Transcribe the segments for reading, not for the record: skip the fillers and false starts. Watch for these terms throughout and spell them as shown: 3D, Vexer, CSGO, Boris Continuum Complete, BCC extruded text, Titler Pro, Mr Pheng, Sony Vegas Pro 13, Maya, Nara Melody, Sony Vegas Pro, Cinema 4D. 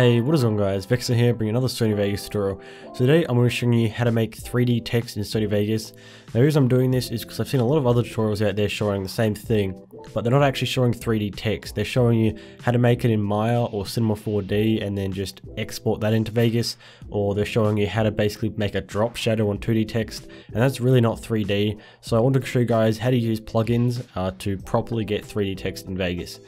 Hey, what is on guys, Vexer here, bringing another Sony Vegas tutorial. So today I'm going to be showing you how to make 3D text in Sony Vegas. Now the reason I'm doing this is because I've seen a lot of other tutorials out there showing the same thing, but they're not actually showing 3D text. They're showing you how to make it in Maya or Cinema 4D and then just export that into Vegas, or they're showing you how to basically make a drop shadow on 2D text, and that's really not 3D. So I wanted to show you guys how to use plugins to properly get 3D text in Vegas.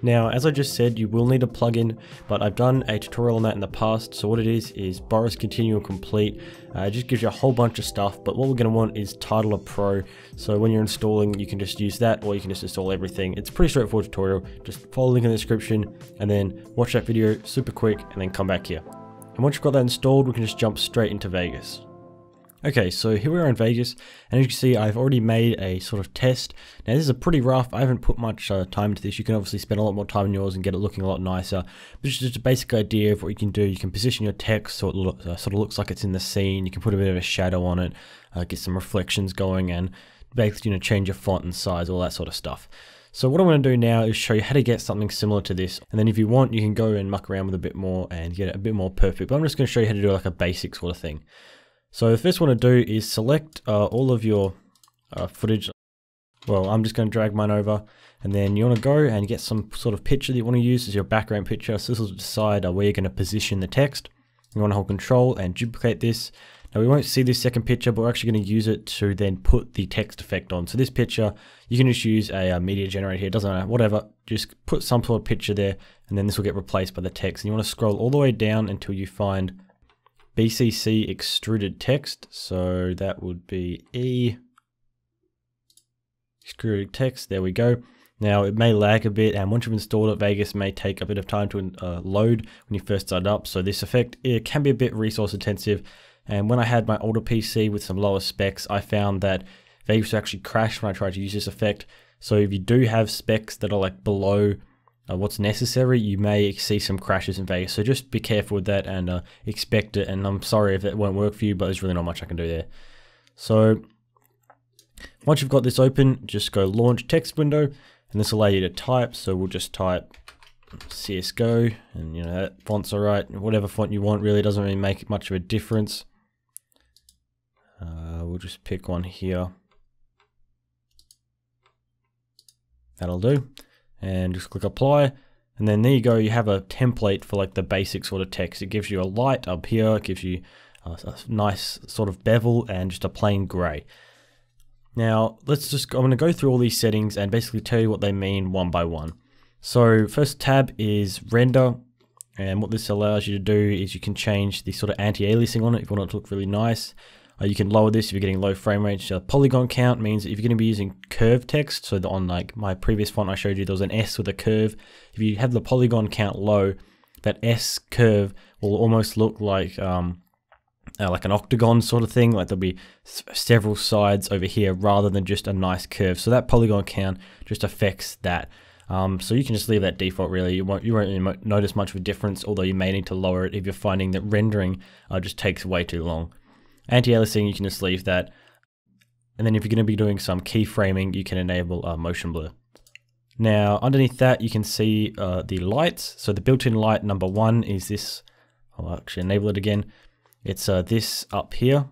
Now, as I just said, you will need a plugin, but I've done a tutorial on that in the past. So what it is Boris Continuum Complete. It just gives you a whole bunch of stuff, but what we're gonna want is Titler Pro. So when you're installing, you can just use that, or you can just install everything. It's a pretty straightforward tutorial. Just follow the link in the description and then watch that video super quick and then come back here. And once you've got that installed, we can just jump straight into Vegas. Okay, so here we are in Vegas, and as you can see, I've already made a sort of test. Now this is a pretty rough, I haven't put much time into this. You can obviously spend a lot more time on yours and get it looking a lot nicer. But it's just a basic idea of what you can do. You can position your text so it sort of looks like it's in the scene. You can put a bit of a shadow on it, get some reflections going, and basically, you know, change your font and size, all that sort of stuff. So what I'm going to do now is show you how to get something similar to this, and then if you want, you can go and muck around with a bit more and get it a bit more perfect. But I'm just going to show you how to do like a basic sort of thing. So the first one to do is select all of your footage. Well, I'm just going to drag mine over, and then you want to go and get some sort of picture that you want to use as your background picture. So this will decide where you're going to position the text. You want to hold Control and duplicate this. Now we won't see this second picture, but we're actually going to use it to then put the text effect on. So this picture, you can just use a media generator here, doesn't matter, whatever. Just put some sort of picture there, and then this will get replaced by the text. And you want to scroll all the way down until you find BCC extruded text, so that would be E, extruded text, there we go. Now it may lag a bit, and once you've installed it, Vegas may take a bit of time to load when you first start up, so this effect, it can be a bit resource intensive, and when I had my older PC with some lower specs, I found that Vegas would actually crash when I tried to use this effect. So if you do have specs that are like below what's necessary, you may see some crashes in Vegas, so just be careful with that and expect it. And I'm sorry if it won't work for you, but there's really not much I can do there. So once you've got this open, just go launch text window, and this will allow you to type. So we'll just type CSGO, and you know, that font's alright, whatever font you want, really doesn't really make much of a difference. We'll just pick one here, that'll do, and just click apply. And then there you go, you have a template for like the basic sort of text. It gives you a light up here, it gives you a nice sort of bevel, and just a plain gray. Now let's just, I'm going to go through all these settings and basically tell you what they mean one by one. So first tab is render, and what this allows you to do is you can change the sort of anti-aliasing on it if you want it to look really nice. You can lower this if you're getting low frame rate. Polygon count means if you're going to be using curved text, so on like my previous font I showed you, there was an S with a curve. If you have the polygon count low, that S curve will almost look like an octagon sort of thing. Like there'll be several sides over here rather than just a nice curve. So that polygon count just affects that. So you can just leave that default really, you won't really notice much of a difference, although you may need to lower it if you're finding that rendering just takes way too long. Anti-aliasing, you can just leave that. And then if you're going to be doing some keyframing, you can enable motion blur. Now underneath that, you can see the lights. So the built-in light number one is this. I'll actually enable it again. It's this up here,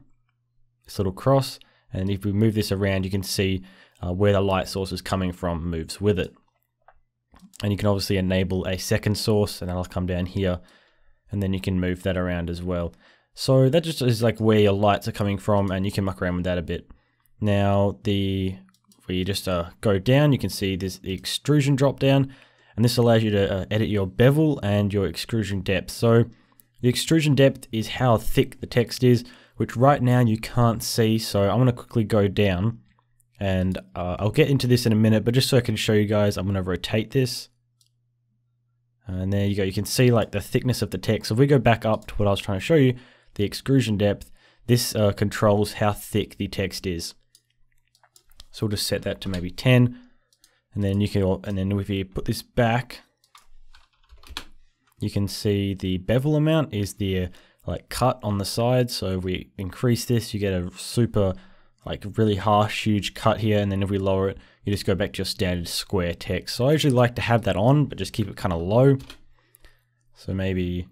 this little cross. And if we move this around, you can see where the light source is coming from moves with it. And you can obviously enable a second source, and that'll come down here. And then you can move that around as well. So that just is like where your lights are coming from, and you can muck around with that a bit. Now where you just go down, you can see there's the extrusion drop down, and this allows you to edit your bevel and your extrusion depth. So the extrusion depth is how thick the text is, which right now you can't see. So I'm going to quickly go down, and I'll get into this in a minute, but just so I can show you guys, I'm going to rotate this. And there you go, you can see like the thickness of the text. So if we go back up to what I was trying to show you, the extrusion depth, this controls how thick the text is. So we'll just set that to maybe 10, and then you can, and then if you put this back, you can see the bevel amount is the like cut on the side. So if we increase this, you get a super like really harsh, huge cut here. And then if we lower it, you just go back to your standard square text. So I usually like to have that on, but just keep it kind of low. So maybe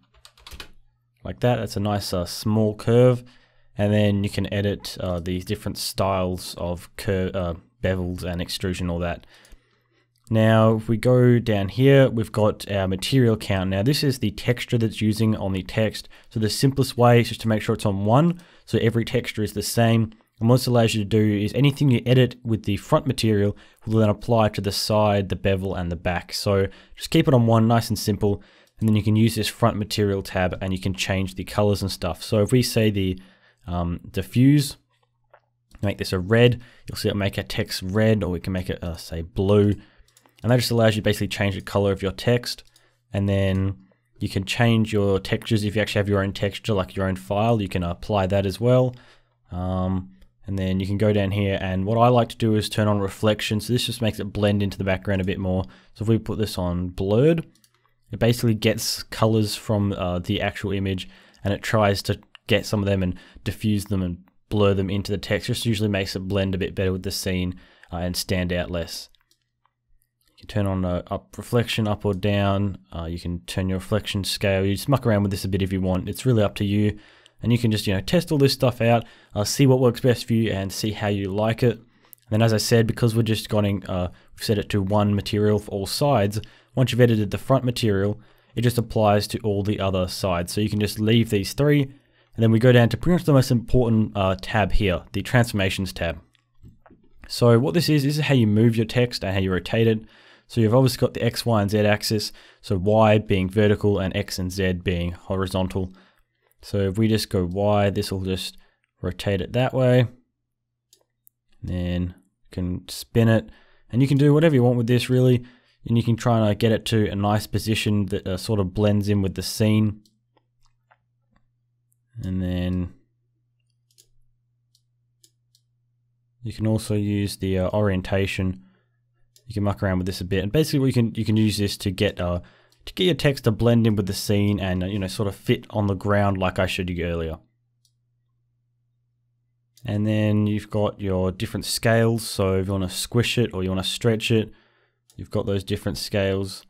like that. That's a nice small curve. And then you can edit these different styles of bevels and extrusion, all that. Now, if we go down here, we've got our material count. Now, this is the texture that's using on the text. So the simplest way is just to make sure it's on 1, so every texture is the same. And what this allows you to do is anything you edit with the front material will then apply to the side, the bevel, and the back. So just keep it on 1, nice and simple. And then you can use this front material tab and you can change the colors and stuff. So if we say the diffuse, make this a red, you'll see it make our text red, or we can make it say blue. And that just allows you to basically change the color of your text. And then you can change your textures. If you actually have your own texture, like your own file, you can apply that as well. And then you can go down here, and what I like to do is turn on reflection. So this just makes it blend into the background a bit more. So if we put this on blurred, it basically gets colors from the actual image, and it tries to get some of them and diffuse them and blur them into the text. Just usually makes it blend a bit better with the scene and stand out less. You can turn on up reflection, up or down. You can turn your reflection scale. You just muck around with this a bit if you want. It's really up to you. And you can just, you know, test all this stuff out, see what works best for you and see how you like it. And then, as I said, because we're just going, we've set it to 1 material for all sides, once you've edited the front material, it just applies to all the other sides. So you can just leave these 3, and then we go down to pretty much the most important tab here, the transformations tab. So what this is how you move your text and how you rotate it. So you've obviously got the X, Y, and Z axis, so Y being vertical and X and Z being horizontal. So if we just go Y, this will just rotate it that way. And then you can spin it, and you can do whatever you want with this really. And you can try and get it to a nice position that sort of blends in with the scene. And then you can also use the orientation. You can muck around with this a bit, and basically what you can use this to get your text to blend in with the scene and you know, sort of fit on the ground like I showed you earlier. And then you've got your different scales, so if you want to squish it or you want to stretch it, you've got those different scales.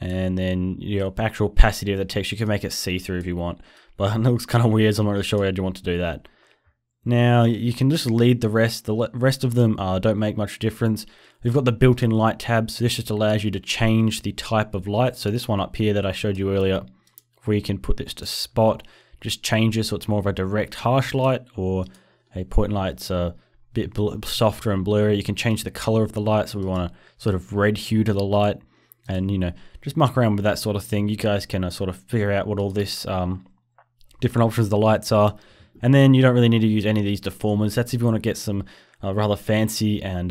And then your actual opacity of the text, you can make it see-through if you want, but it looks kind of weird, so I'm not really sure why you want to do that. Now you can just lead the rest. The rest of them don't make much difference. We've got the built-in light tab, so this just allows you to change the type of light. So this one up here that I showed you earlier, we can put this to spot, just change it so it's more of a direct harsh light, or a point light's a bit softer and blurry. You can change the color of the light, so we want a sort of red hue to the light, and you know, just muck around with that sort of thing. You guys can sort of figure out what all this different options of the lights are. And then you don't really need to use any of these deformers. That's if you want to get some rather fancy and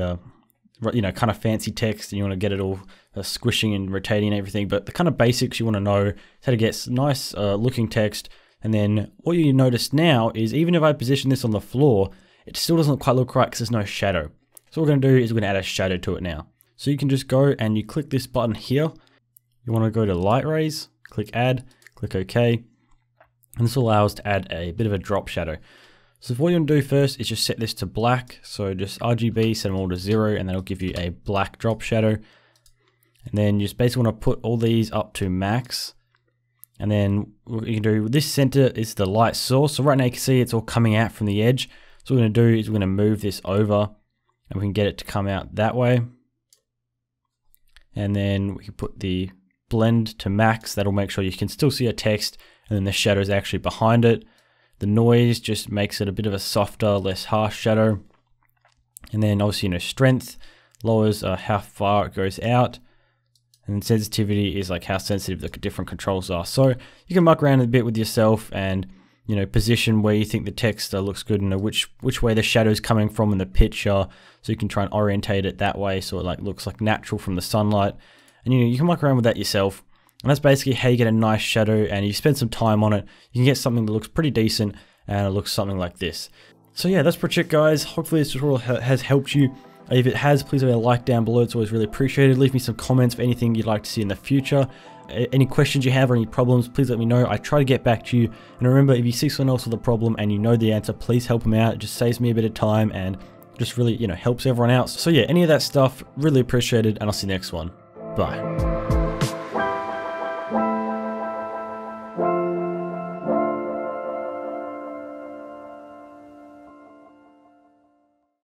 you know, kind of fancy text, and you want to get it all squishing and rotating and everything. But the kind of basics you want to know is how to get nice looking text. And then what you notice now is even if I position this on the floor, it still doesn't quite look right because there's no shadow. So what we're going to do is we're going to add a shadow to it now. So you can just go and you click this button here. You want to go to light rays, click add, click OK. And this allows to add a bit of a drop shadow. So what you want to do first is just set this to black. So just RGB, set them all to 0, and that'll give you a black drop shadow. And then you just basically want to put all these up to max. And then what you can do with this center is the light source. So right now you can see it's all coming out from the edge. So what we're going to do is we're going to move this over, and we can get it to come out that way. And then we can put the blend to max. That'll make sure you can still see your text, and then the shadow is actually behind it. The noise just makes it a bit of a softer, less harsh shadow. And then obviously, you know, strength lowers how far it goes out. And then sensitivity is like how sensitive the different controls are. So you can muck around a bit with yourself and, you know, position where you think the text looks good, and which way the shadow is coming from in the picture. So you can try and orientate it that way so it like looks like natural from the sunlight. And you know, you can muck around with that yourself. And that's basically how you get a nice shadow, and you spend some time on it, you can get something that looks pretty decent, and it looks something like this. So yeah, that's pretty it guys. Hopefully this tutorial has helped you. If it has, please leave a like down below, it's always really appreciated. Leave me some comments for anything you'd like to see in the future. Any questions you have or any problems, please let me know. I try to get back to you. And remember, if you see someone else with a problem and you know the answer, please help them out. It just saves me a bit of time and just really, you know, helps everyone out. So yeah, any of that stuff, really appreciated, and I'll see you next one. Bye.